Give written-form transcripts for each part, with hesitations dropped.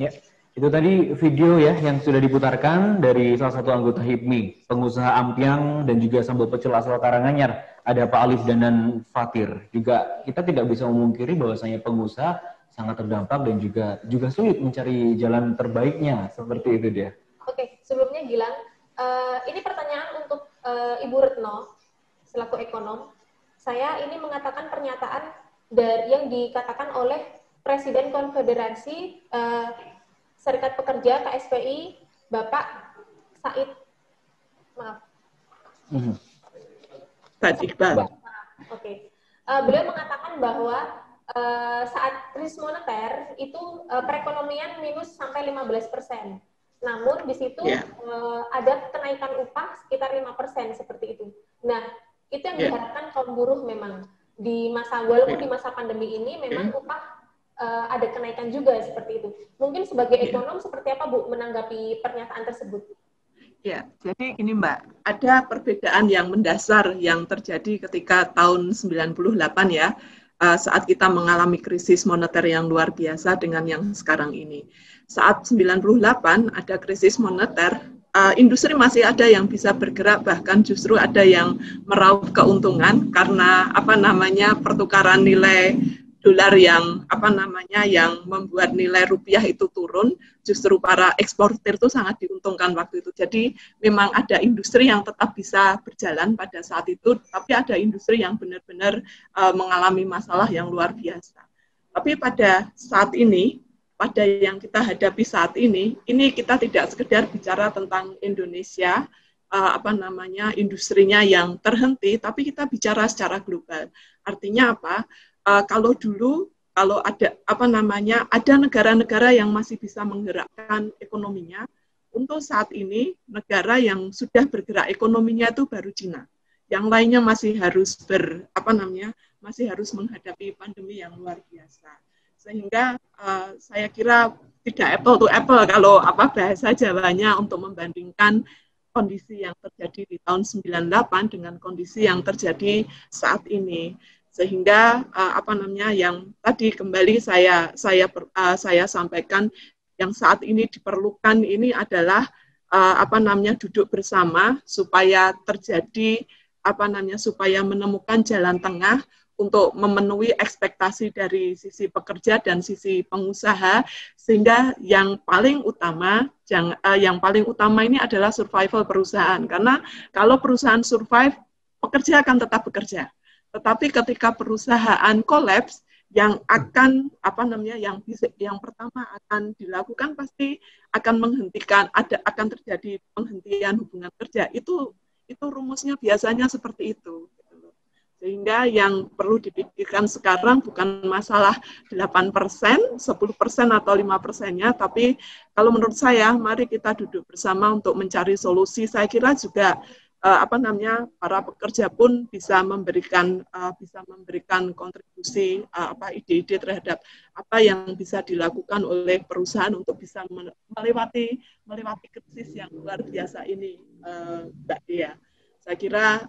Ya, itu tadi video ya yang sudah diputarkan dari salah satu anggota HIPMI, pengusaha ampiang dan juga sambal pecel asal Karanganyar, ada Pak Alif dan Fathir. Juga kita tidak bisa memungkiri bahwasanya pengusaha sangat terdampak dan juga sulit mencari jalan terbaiknya, seperti itu dia. Oke, sebelumnya Gilang, ini pertanyaan untuk Ibu Retno selaku ekonom. Saya ini mengatakan pernyataan dari yang dikatakan oleh Presiden Konfederasi Serikat Pekerja KSPI, Bapak Said. Maaf. Said Iqbal. Oke. Beliau mengatakan bahwa saat krisis moneter itu perekonomian minus sampai 15%. Namun di situ ada kenaikan upah sekitar 5% seperti itu. Nah, itu yang diharapkan kaum buruh memang di masa di masa pandemi ini memang upah ada kenaikan juga seperti itu. Mungkin sebagai ekonom seperti apa Bu menanggapi pernyataan tersebut? Ya, jadi ini Mbak, ada perbedaan yang mendasar yang terjadi ketika tahun 98 ya, saat kita mengalami krisis moneter yang luar biasa dengan yang sekarang ini. Saat 98 ada krisis moneter, industri masih ada yang bisa bergerak, bahkan justru ada yang meraup keuntungan karena pertukaran nilai dolar yang yang membuat nilai rupiah itu turun, justru para eksportir itu sangat diuntungkan waktu itu. Jadi memang ada industri yang tetap bisa berjalan pada saat itu, tapi ada industri yang benar-benar mengalami masalah yang luar biasa. Tapi pada saat ini, pada yang kita hadapi saat ini kita tidak sekedar bicara tentang Indonesia, industrinya yang terhenti, tapi kita bicara secara global. Artinya apa? Kalau dulu, kalau ada ada negara-negara yang masih bisa menggerakkan ekonominya, untuk saat ini negara yang sudah bergerak ekonominya itu baru Cina. Yang lainnya masih harus masih harus menghadapi pandemi yang luar biasa. Sehingga saya kira tidak apple to apple kalau bahasa Jawanya untuk membandingkan kondisi yang terjadi di tahun 98 dengan kondisi yang terjadi saat ini. Sehingga yang tadi kembali saya sampaikan, yang saat ini diperlukan ini adalah duduk bersama supaya terjadi supaya menemukan jalan tengah untuk memenuhi ekspektasi dari sisi pekerja dan sisi pengusaha, sehingga yang paling utama ini adalah survival perusahaan, karena kalau perusahaan survive, pekerja akan tetap bekerja. Tetapi ketika perusahaan kolaps, yang akan yang pertama akan dilakukan pasti akan menghentikan, akan terjadi penghentian hubungan kerja. Itu rumusnya biasanya seperti itu. Sehingga yang perlu dipikirkan sekarang bukan masalah 8%, 10% atau 5%-nya, tapi kalau menurut saya mari kita duduk bersama untuk mencari solusi. Saya kira juga para pekerja pun bisa memberikan kontribusi ide-ide terhadap apa yang bisa dilakukan oleh perusahaan untuk bisa melewati krisis yang luar biasa ini, Mbak Dea. Saya kira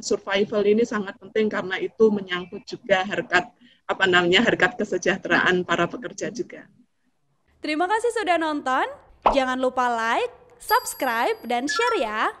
survival ini sangat penting karena itu menyangkut juga harkat harkat kesejahteraan para pekerja juga. Terima kasih sudah nonton. Jangan lupa like, subscribe dan share ya.